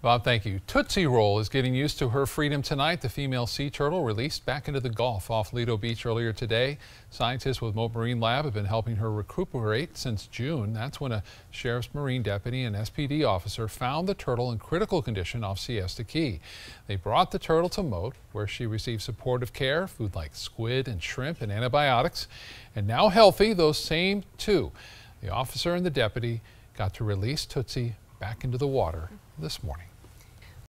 Bob, thank you. Tootsie Roll is getting used to her freedom tonight. The female sea turtle released back into the Gulf off Lido Beach earlier today. Scientists with Mote Marine Lab have been helping her recuperate since June. That's when a sheriff's marine deputy and SPD officer found the turtle in critical condition off Siesta Key. They brought the turtle to Mote, where she received supportive care, food like squid and shrimp and antibiotics. And now healthy, those same two. The officer and the deputy got to release Tootsie back into the water this morning.